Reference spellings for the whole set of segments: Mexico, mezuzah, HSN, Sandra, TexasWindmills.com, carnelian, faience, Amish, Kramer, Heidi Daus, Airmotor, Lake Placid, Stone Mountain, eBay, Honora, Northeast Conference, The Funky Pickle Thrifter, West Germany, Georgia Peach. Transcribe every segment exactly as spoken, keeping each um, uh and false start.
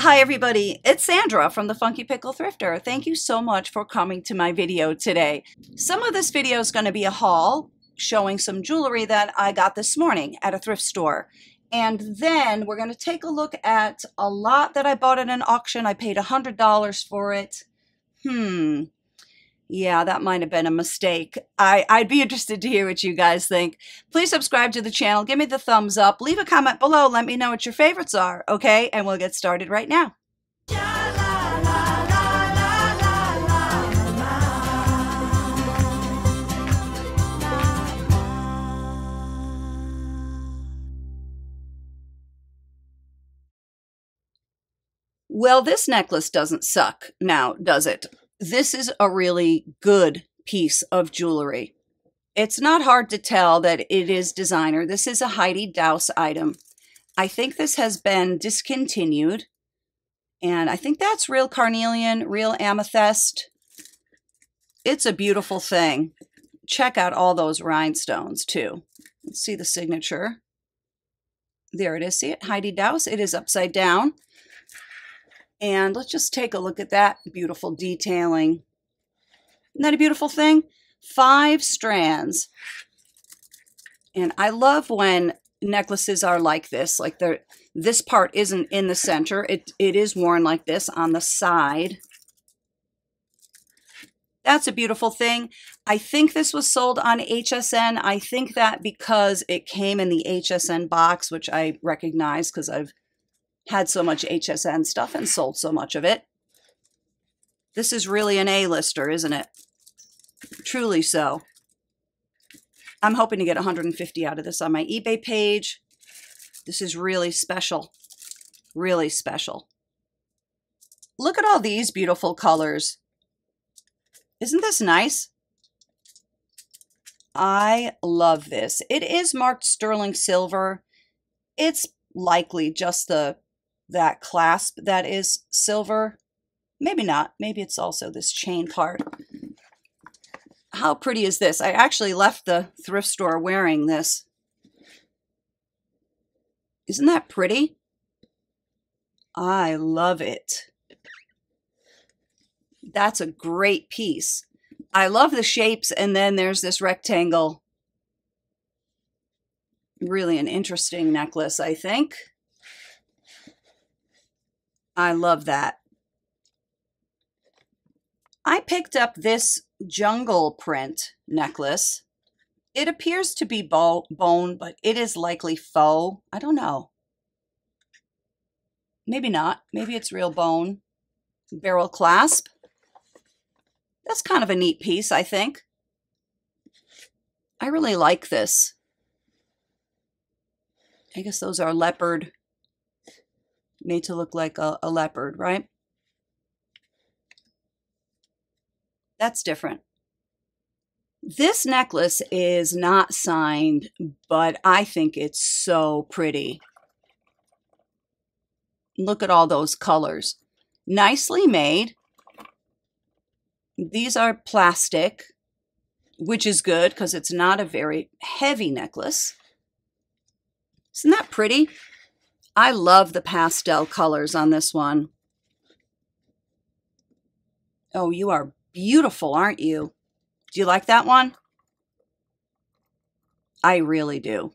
Hi everybody, it's Sandra from The Funky Pickle Thrifter. Thank you so much for coming to my video today. Some of this video is going to be a haul showing some jewelry that I got this morning at a thrift store. And then we're going to take a look at a lot that I bought at an auction. I paid one hundred dollars for it. Hmm. Yeah, that might have been a mistake. I, I'd be interested to hear what you guys think. Please subscribe to the channel. Give me the thumbs up. Leave a comment below. Let me know what your favorites are, okay? And we'll get started right now. Well, this necklace doesn't suck now, does it? This is a really good piece of jewelry. It's not hard to tell that it is designer. This is a Heidi Daus item. I think this has been discontinued. And I think that's real carnelian, real amethyst. It's a beautiful thing. Check out all those rhinestones too. Let's see the signature. There it is. See it? Heidi Daus. It is upside down. And let's just take a look at that beautiful detailing. Isn't that a beautiful thing? Five strands. And I love when necklaces are like this, like they're, this part isn't in the center. It, it is worn like this on the side. That's a beautiful thing. I think this was sold on H S N. I think that because it came in the H S N box, which I recognize because I've had so much H S N stuff and sold so much of it. This is really an A-lister, isn't it? Truly so. I'm hoping to get one hundred fifty out of this on my eBay page. This is really special. Really special. Look at all these beautiful colors. Isn't this nice? I love this. It is marked sterling silver. It's likely just the that clasp that is silver. Maybe not. Maybe it's also this chain part. How pretty is this? I actually left the thrift store wearing this. Isn't that pretty? I love it. That's a great piece. I love the shapes, and then there's this rectangle. Really an interesting necklace, I think. I love that. I picked up this jungle print necklace. It appears to be bone, but it is likely faux. I don't know. Maybe not. Maybe it's real bone. Barrel clasp. That's kind of a neat piece, I think. I really like this. I guess those are leopard, made to look like a, a leopard, right? That's different. This necklace is not signed, but I think it's so pretty. Look at all those colors. Nicely made. These are plastic, which is good because it's not a very heavy necklace. Isn't that pretty? I love the pastel colors on this one. Oh, you are beautiful, aren't you? Do you like that one? I really do.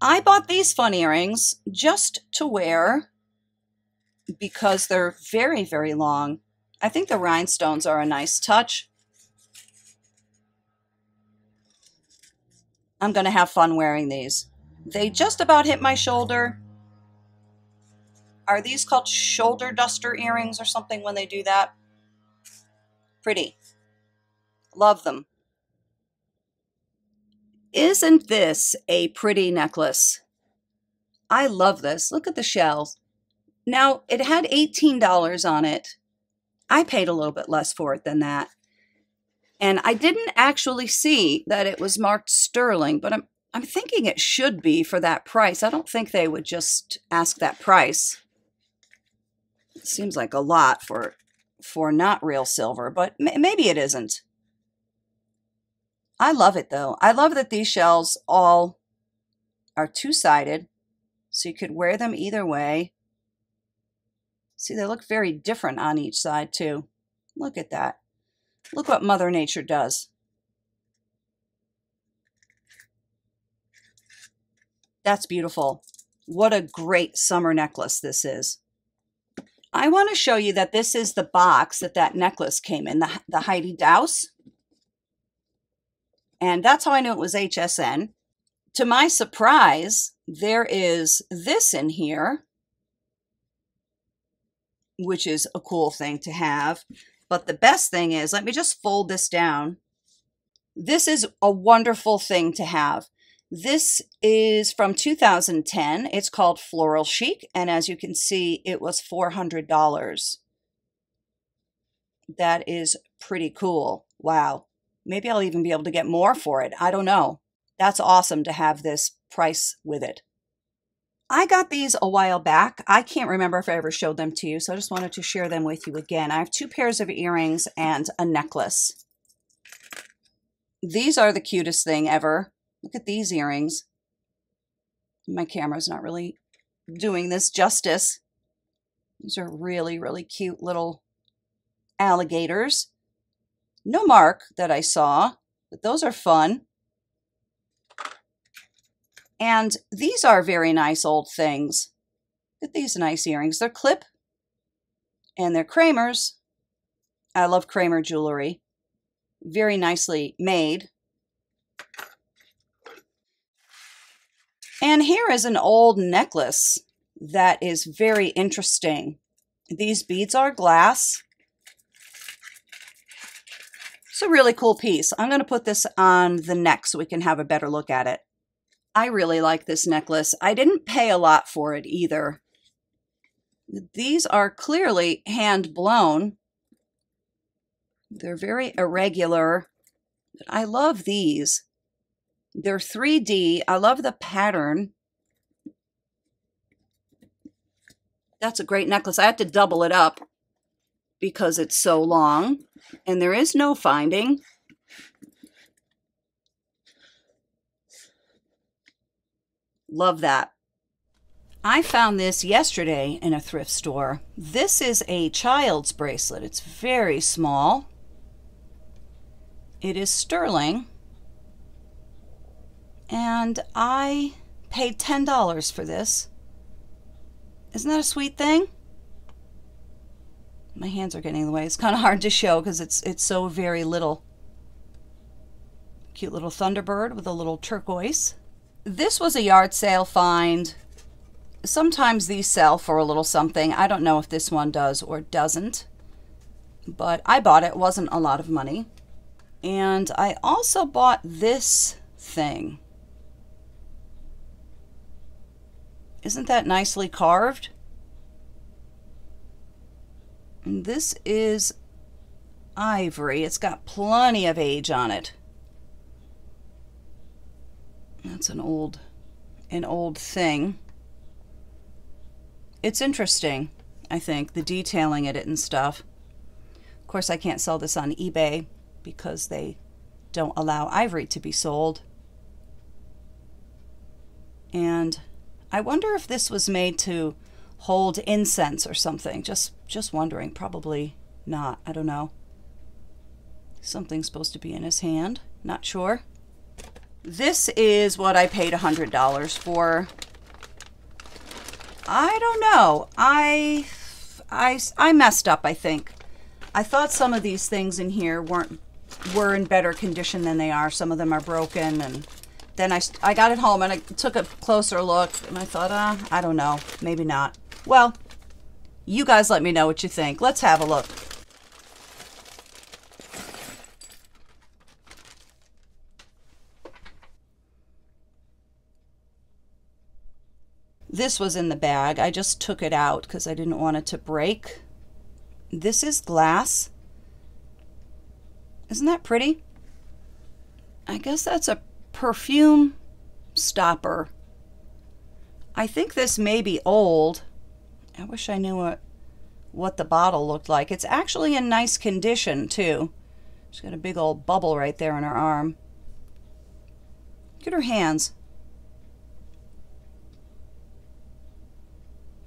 I bought these fun earrings just to wear because they're very, very long. I think the rhinestones are a nice touch. I'm going to have fun wearing these. They just about hit my shoulder. Are these called shoulder duster earrings or something when they do that? Pretty. Love them. Isn't this a pretty necklace? I love this. Look at the shells. Now, it had eighteen dollars on it. I paid a little bit less for it than that. And I didn't actually see that it was marked sterling, but I'm I'm thinking it should be for that price. I don't think they would just ask that price. It seems like a lot for, for not real silver, but maybe it isn't. I love it though. I love that these shells all are two-sided, so you could wear them either way. See, they look very different on each side too. Look at that. Look what Mother Nature does. That's beautiful. What a great summer necklace this is. I want to show you that this is the box that that necklace came in, the, the Heidi Daus. And that's how I knew it was H S N. To my surprise, there is this in here, which is a cool thing to have. But the best thing is, let me just fold this down. This is a wonderful thing to have. This is from two thousand ten. It's called Floral Chic. And as you can see, it was four hundred dollars. That is pretty cool. Wow. Maybe I'll even be able to get more for it. I don't know. That's awesome to have this price with it. I got these a while back. I can't remember if I ever showed them to you, so I just wanted to share them with you again. I have two pairs of earrings and a necklace. These are the cutest thing ever. Look at these earrings. My camera's not really doing this justice. These are really, really cute little alligators. No mark that I saw, but those are fun. And these are very nice old things. Look at these nice earrings. They're clip and they're Kramer's. I love Kramer jewelry. Very nicely made. And here is an old necklace that is very interesting. These beads are glass. It's a really cool piece. I'm going to put this on the neck so we can have a better look at it. I really like this necklace. I didn't pay a lot for it either. These are clearly hand blown. They're very irregular, but I love these. They're three D. I love the pattern. That's a great necklace. I had to double it up because it's so long and there is no finding. Love that. I found this yesterday in a thrift store. This is a child's bracelet. It's very small. It is sterling. And I paid ten dollars for this. Isn't that a sweet thing? My hands are getting in the way. It's kind of hard to show because it's, it's so very little. Cute little Thunderbird with a little turquoise. This was a yard sale find. Sometimes these sell for a little something. I don't know if this one does or doesn't, but I bought it. It wasn't a lot of money. And I also bought this thing. Isn't that nicely carved? And this is ivory. It's got plenty of age on it. That's an old, an old thing. It's interesting, I think, the detailing at it and stuff. Of course, I can't sell this on eBay because they don't allow ivory to be sold. And I wonder if this was made to hold incense or something. Just, just wondering. Probably not. I don't know. Something's supposed to be in his hand. Not sure. This is what I paid one hundred dollars for. I don't know. I, I, I messed up, I think. I thought some of these things in here weren't were in better condition than they are. Some of them are broken. And then I, I got it home and I took a closer look and I thought, uh, I don't know, maybe not. Well, you guys let me know what you think. Let's have a look. This was in the bag. I just took it out because I didn't want it to break. This is glass. Isn't that pretty? I guess that's a perfume stopper. I think this may be old. I wish I knew what, what the bottle looked like. It's actually in nice condition too. She's got a big old bubble right there on her arm. Look at her hands.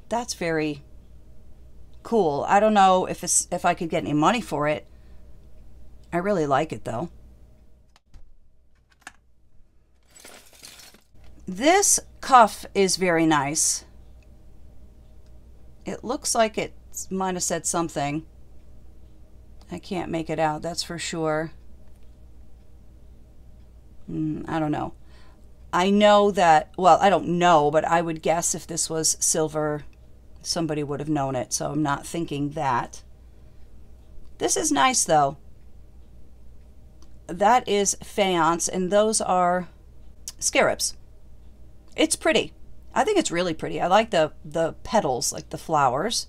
That's very cool. I don't know if it's, if I could get any money for it. I really like it though. This cuff is very nice. It looks like it might have said something. I can't make it out, that's for sure. Mm, I don't know. I know that, well, I don't know, but I would guess if this was silver, somebody would have known it, so I'm not thinking that. This is nice, though. That is faience, and those are scarabs. It's pretty. I think it's really pretty. I like the, the petals, like the flowers.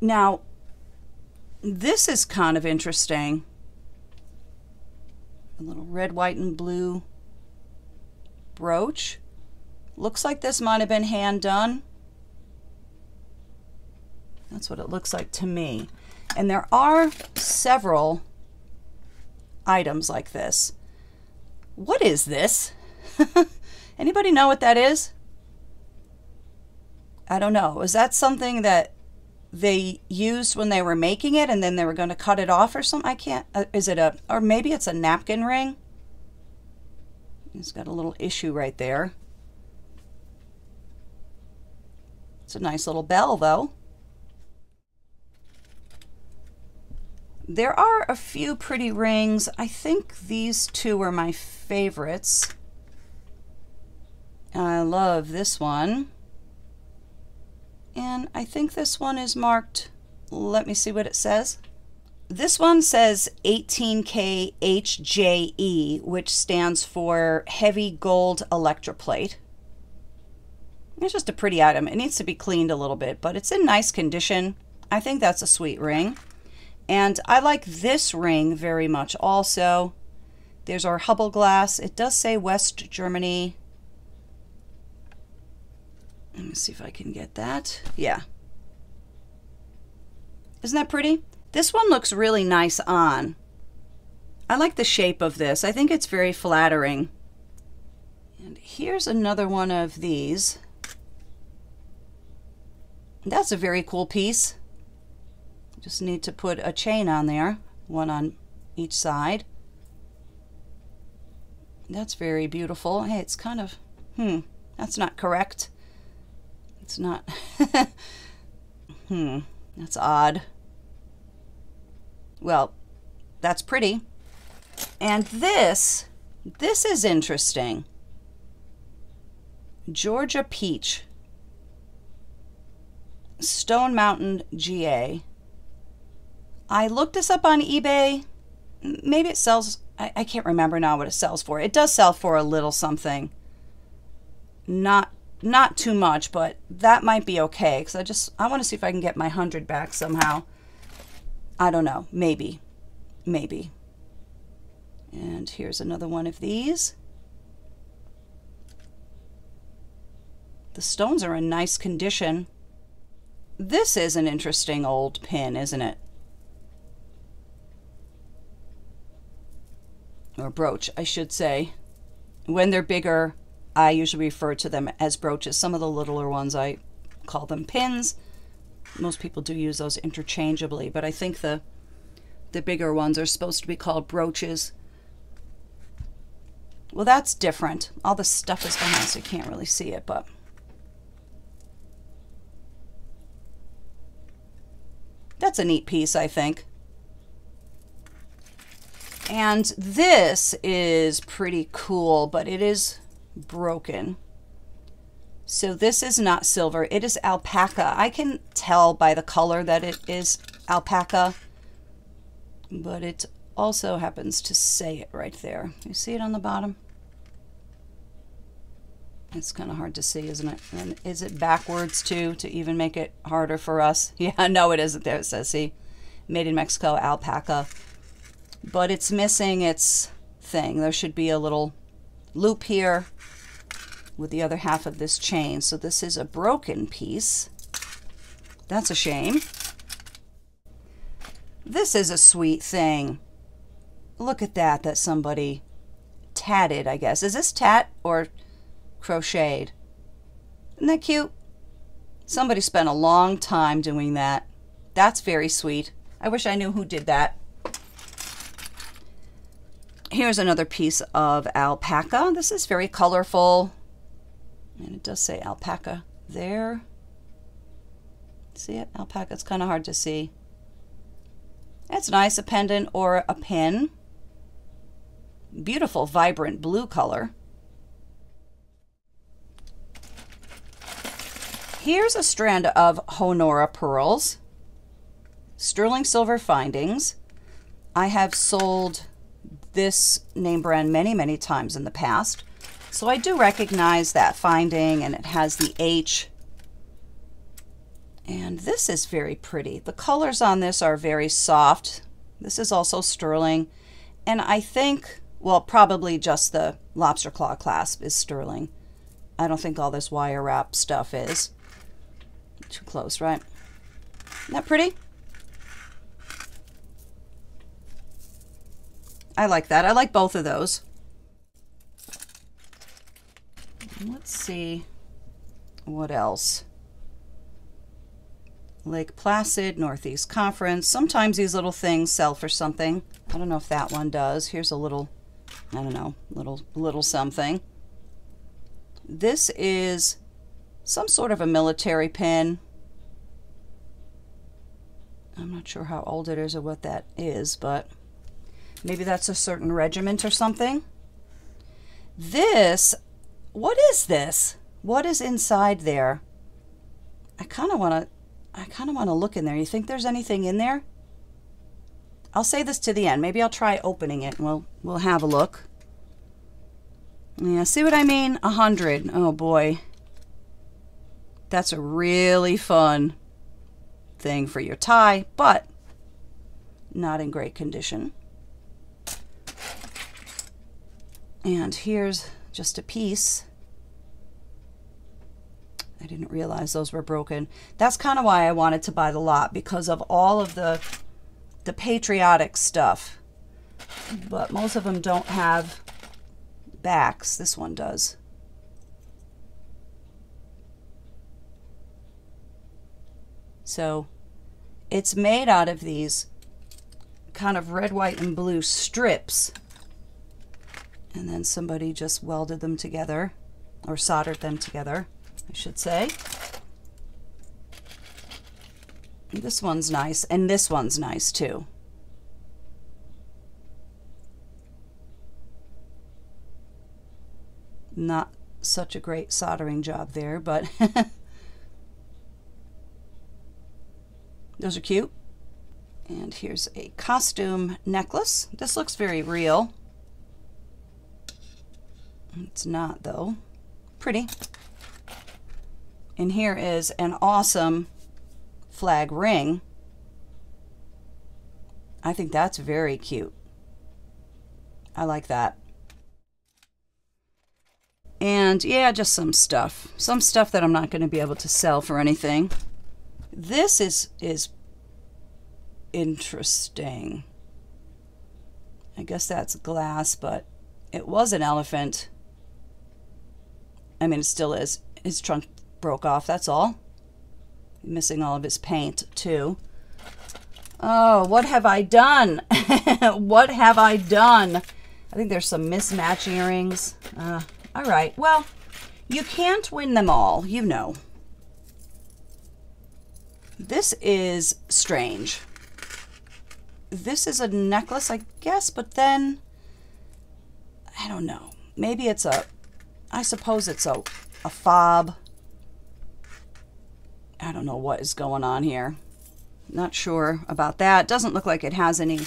Now, this is kind of interesting. A little red, white, and blue brooch. Looks like this might have been hand done. That's what it looks like to me. And there are several items like this. What is this? Anybody know what that is? I don't know. Is that something that they used when they were making it and then they were going to cut it off or something? I can't, uh, is it a, or maybe it's a napkin ring? It's got a little issue right there. It's a nice little bell though. There are a few pretty rings. I think these two are my favorites. I love this one. And I think this one is marked, let me see what it says. This one says eighteen K H J E, which stands for heavy gold electroplate. It's just a pretty item. It needs to be cleaned a little bit, but it's in nice condition. I think that's a sweet ring. And I like this ring very much also. There's our Hubble glass. It does say West Germany. Let me see if I can get that. Yeah. Isn't that pretty? This one looks really nice on. I like the shape of this. I think it's very flattering. And here's another one of these. That's a very cool piece. Just need to put a chain on there, one on each side. That's very beautiful. Hey, it's kind of, hmm, that's not correct. It's not, hmm, that's odd. Well, that's pretty. And this, this is interesting. Georgia Peach, Stone Mountain, G A. I looked this up on eBay. Maybe it sells, I, I can't remember now what it sells for. It does sell for a little something. Not Not too much, but that might be okay because I just, I want to see if I can get my hundred back somehow. I don't know. Maybe. Maybe. And here's another one of these. The stones are in nice condition. This is an interesting old pin, isn't it? Or brooch, I should say. When they're bigger, I usually refer to them as brooches. Some of the littler ones, I call them pins. Most people do use those interchangeably, but I think the, the bigger ones are supposed to be called brooches. Well, that's different. All the stuff is behind, so you can't really see it, but. That's a neat piece, I think. And this is pretty cool, but it is broken. So this is not silver, it is alpaca. I can tell by the color that it is alpaca, but it also happens to say it right there. You see it on the bottom? It's kind of hard to see, isn't it? And is it backwards too, to even make it harder for us? Yeah, no, it isn't. There it says, see, made in Mexico, alpaca, but it's missing its thing. There should be a little loop here with the other half of this chain. So this is a broken piece. That's a shame. This is a sweet thing. Look at that, that somebody tatted, I guess. Is this tat or crocheted? Isn't that cute? Somebody spent a long time doing that. That's very sweet. I wish I knew who did that. Here's another piece of alpaca. This is very colorful. And it does say alpaca there. See it? Alpaca. It's kind of hard to see. That's nice. A pendant or a pin. Beautiful, vibrant blue color. Here's a strand of Honora pearls, sterling silver findings. I have sold this name brand many, many times in the past, so I do recognize that finding, and it has the H. And this is very pretty. The colors on this are very soft. This is also sterling, and I think, well, probably just the lobster claw clasp is sterling. I don't think all this wire wrap stuff is. Too close, right? Isn't that pretty? I like that. I like both of those. Let's see what else. Lake Placid, Northeast Conference. Sometimes these little things sell for something. I don't know if that one does. Here's a little, I don't know, little little something. This is some sort of a military pin. I'm not sure how old it is or what that is, but maybe that's a certain regiment or something. This, what is this? What is inside there? I kind of want to, I kind of want to look in there. You think there's anything in there? I'll say this to the end. Maybe I'll try opening it and we'll, we'll have a look. Yeah, see what I mean? A hundred. Oh boy. That's a really fun thing for your tie, but not in great condition. And here's just a piece. I didn't realize those were broken. That's kind of why I wanted to buy the lot, because of all of the, the patriotic stuff. But most of them don't have backs. This one does. So it's made out of these kind of red, white, and blue strips. And then somebody just welded them together, or soldered them together, I should say. And this one's nice, and this one's nice too. Not such a great soldering job there, but those are cute. And here's a costume necklace. This looks very real. It's not though. Pretty. And here is an awesome flag ring. I think that's very cute. I like that. And yeah, just some stuff. Some stuff that I'm not going to be able to sell for anything. This is is interesting. I guess that's glass, but it was an elephant. I mean, it still is. His trunk broke off, that's all. Missing all of his paint, too. Oh, what have I done? What have I done? I think there's some mismatch earrings. Uh, all right, well, you can't win them all, you know. This is strange. This is a necklace, I guess, but then, I don't know. Maybe it's a, I suppose it's a, a fob. I don't know what is going on here. Not sure about that. Doesn't look like it has any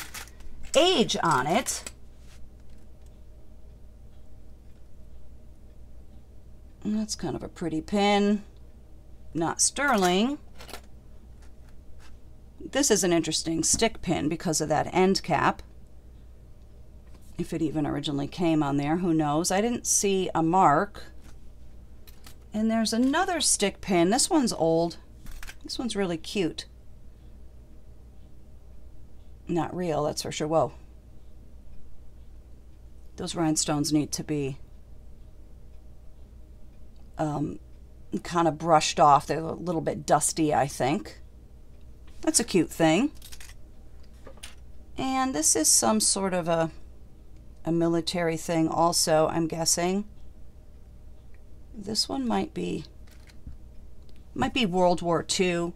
age on it. That's kind of a pretty pin. Not sterling. This is an interesting stick pin because of that end cap. If it even originally came on there, who knows? I didn't see a mark. And there's another stick pin. This one's old. This one's really cute. Not real, that's for sure. Whoa. Those rhinestones need to be um, kind of brushed off. They're a little bit dusty, I think. That's a cute thing. And this is some sort of a, a military thing also, I'm guessing. This one might be, might be World War Two.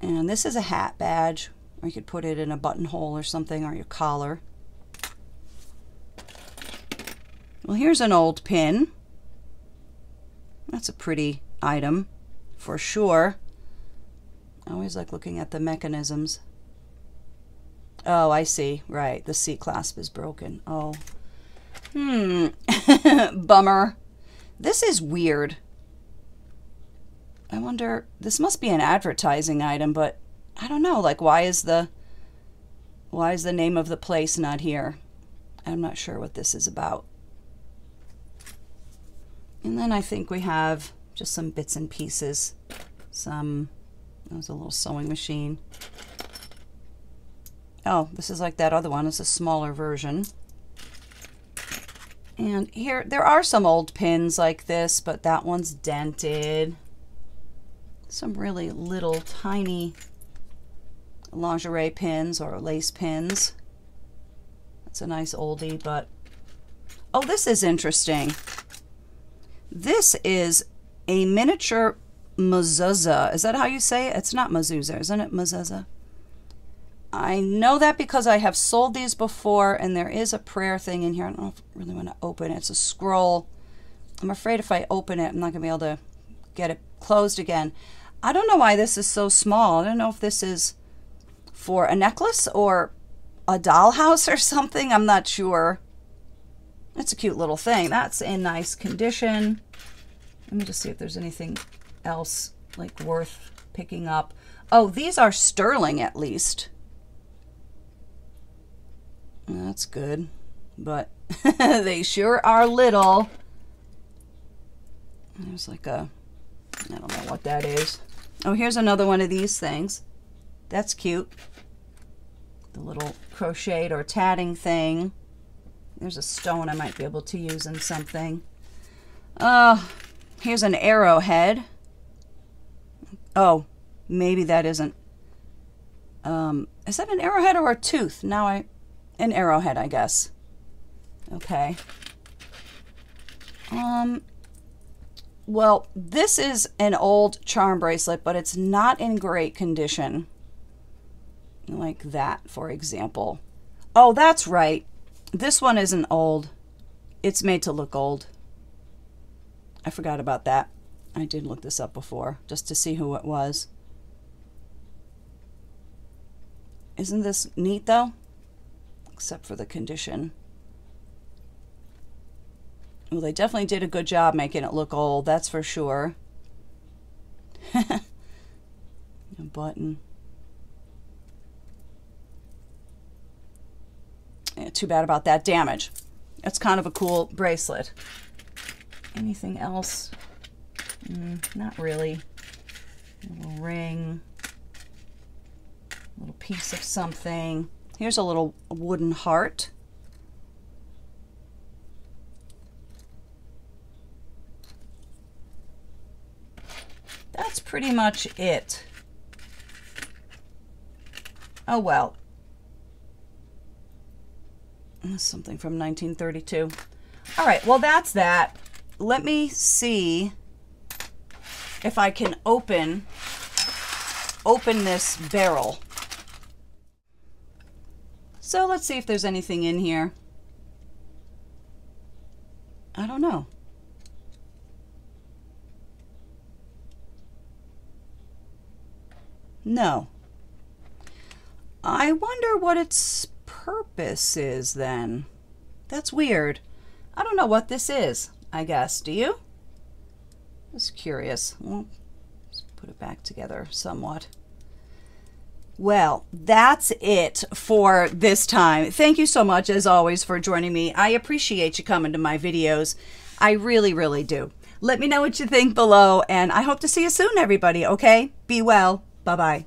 And this is a hat badge, or you could put it in a buttonhole or something, or your collar. Well, here's an old pin. That's a pretty item for sure. I always like looking at the mechanisms. Oh, I see. Right. The C-clasp is broken. Oh. Hmm. Bummer. This is weird. I wonder, this must be an advertising item, but I don't know. Like, why is the, why is the name of the place not here? I'm not sure what this is about. And then I think we have just some bits and pieces. Some, that was a little sewing machine. Oh, this is like that other one. It's a smaller version. And here, there are some old pins like this, but that one's dented. Some really little tiny lingerie pins or lace pins. That's a nice oldie, but... Oh, this is interesting. This is a miniature mezuzah. Is that how you say it? It's not mezuzah, isn't it? Mezuzah. I know that because I have sold these before, and there is a prayer thing in here. I don't know if I really want to open it. It's a scroll. I'm afraid if I open it, I'm not going to be able to get it closed again. I don't know why this is so small. I don't know if this is for a necklace or a dollhouse or something. I'm not sure. It's a cute little thing. That's in nice condition. Let me just see if there's anything else like worth picking up. Oh, these are sterling at least. That's good, but they sure are little. There's like a, I don't know what that is. Oh, here's another one of these things. That's cute. The little crocheted or tatting thing. There's a stone I might be able to use in something. Uh, here's an arrowhead. Oh, maybe that isn't. Um, is that an arrowhead or a tooth? Now I... An arrowhead, I guess. Okay. Um, well, this is an old charm bracelet, but it's not in great condition. Like that, for example. Oh, that's right. This one isn't old. It's made to look old. I forgot about that. I did look this up before, just to see who it was. Isn't this neat, though? Except for the condition. Well, they definitely did a good job making it look old, that's for sure. A button. Yeah, too bad about that damage. That's kind of a cool bracelet. Anything else? Mm, not really. A little ring. A little piece of something. Here's a little wooden heart. That's pretty much it. Oh, well. That's something from nineteen thirty-two. All right, well, that's that. Let me see if I can open, open this barrel. So let's see if there's anything in here. I don't know. No. I wonder what its purpose is then. That's weird. I don't know what this is, I guess. Do you? Just curious. Well, let's put it back together somewhat. Well, that's it for this time. Thank you so much, as always, for joining me. I appreciate you coming to my videos. I really, really do. Let me know what you think below, and I hope to see you soon, everybody, okay? Be well. Bye-bye.